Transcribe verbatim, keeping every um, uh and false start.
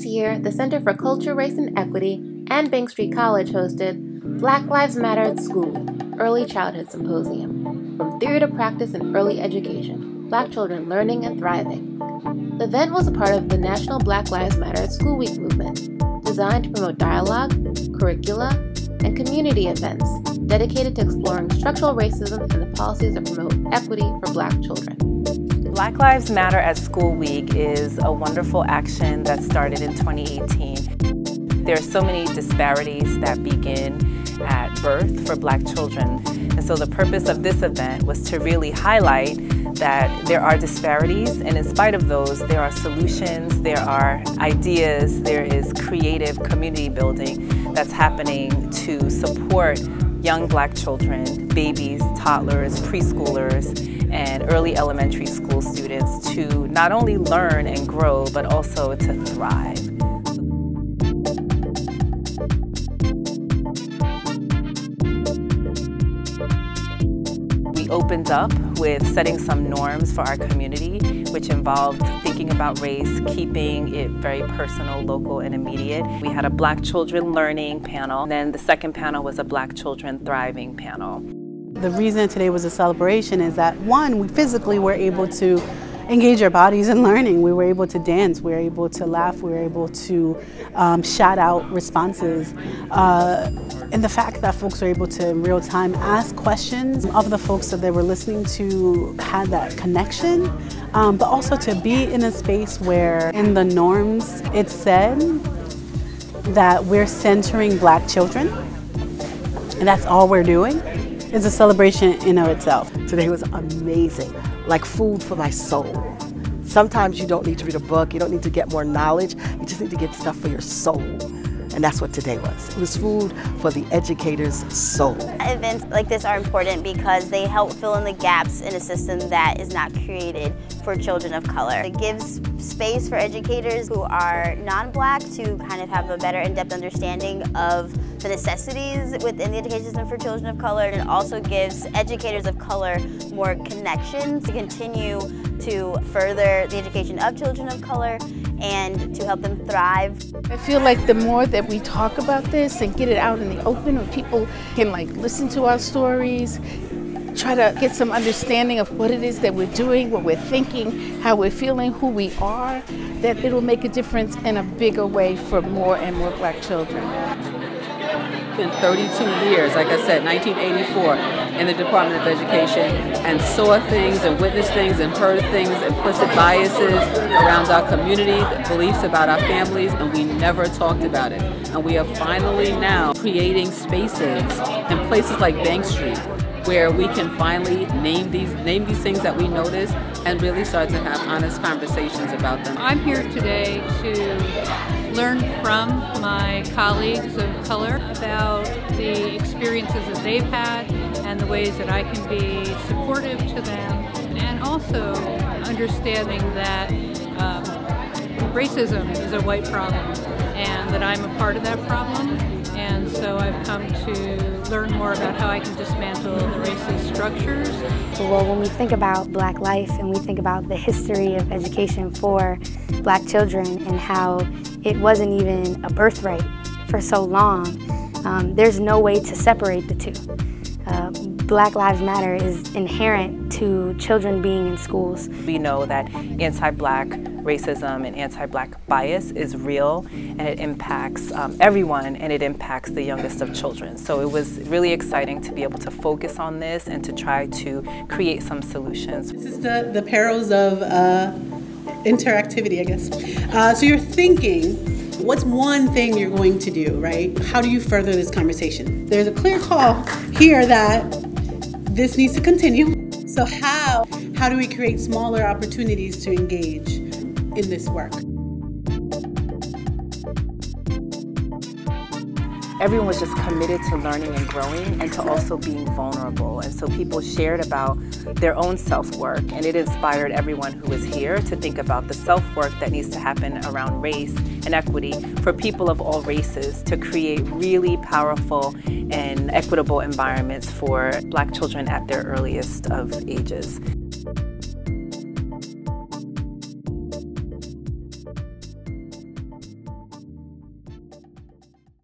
This year, the Center for Culture, Race, and Equity and Bank Street College hosted Black Lives Matter at School Week Early Childhood Symposium, From Theory to Practice in Early Education, Black Children Learning and Thriving. The event was a part of the National Black Lives Matter at School Week movement, designed to promote dialogue, curricula, and community events dedicated to exploring structural racism and the policies that promote equity for Black children. Black Lives Matter at School Week is a wonderful action that started in twenty eighteen. There are so many disparities that begin at birth for Black children. And so the purpose of this event was to really highlight that there are disparities, and in spite of those, there are solutions, there are ideas, there is creative community building that's happening to support young Black children, babies, toddlers, preschoolers, and early elementary school students to not only learn and grow, but also to thrive. Opened up with setting some norms for our community, which involved thinking about race, keeping it very personal, local, and immediate. We had a Black Children Learning panel, and then the second panel was a Black Children Thriving panel. The reason today was a celebration is that, one, we physically were able to engage our bodies in learning. We were able to dance, we were able to laugh, we were able to um, shout out responses. Uh, and the fact that folks were able to, in real time, ask questions of the folks that they were listening to, had that connection, um, but also to be in a space where, in the norms, it's said that we're centering Black children, and that's all we're doing. It's a celebration in and of itself. Today was amazing, like food for my soul. Sometimes you don't need to read a book, you don't need to get more knowledge, you just need to get stuff for your soul. And that's what today was. It was food for the educator's soul. Events like this are important because they help fill in the gaps in a system that is not created for children of color. It gives space for educators who are non-Black to kind of have a better in-depth understanding of the necessities within the education system for children of color, and also gives educators of color more connections to continue to further the education of children of color and to help them thrive. I feel like the more that we talk about this and get it out in the open, where people can like listen to our stories, try to get some understanding of what it is that we're doing, what we're thinking, how we're feeling, who we are, that it'll make a difference in a bigger way for more and more Black children. In thirty-two years, like I said, nineteen eighty-four, in the Department of Education, and saw things and witnessed things and heard things, implicit biases around our community, beliefs about our families, and we never talked about it. And we are finally now creating spaces and places like Bank Street where we can finally name these, name these things that we notice and really start to have honest conversations about them. I'm here today to learn from my colleagues of color about the experiences that they've had and the ways that I can be supportive to them, and also understanding that um, racism is a white problem and that I'm a part of that problem, and so I've come to learn more about how I can dismantle the racist structures. Well, when we think about Black life and we think about the history of education for Black children and how it wasn't even a birthright for so long, um, there's no way to separate the two. Uh, Black Lives Matter is inherent to children being in schools. We know that anti-Black racism and anti-Black bias is real, and it impacts um, everyone, and it impacts the youngest of children. So it was really exciting to be able to focus on this and to try to create some solutions. This is the, the perils of uh... interactivity, I guess. Uh, so you're thinking, what's one thing you're going to do, right? How do you further this conversation? There's a clear call here that this needs to continue. So how, how do we create smaller opportunities to engage in this work? Everyone was just committed to learning and growing, and to also being vulnerable. And so people shared about their own self-work, and it inspired everyone who was here to think about the self-work that needs to happen around race and equity for people of all races to create really powerful and equitable environments for Black children at their earliest of ages.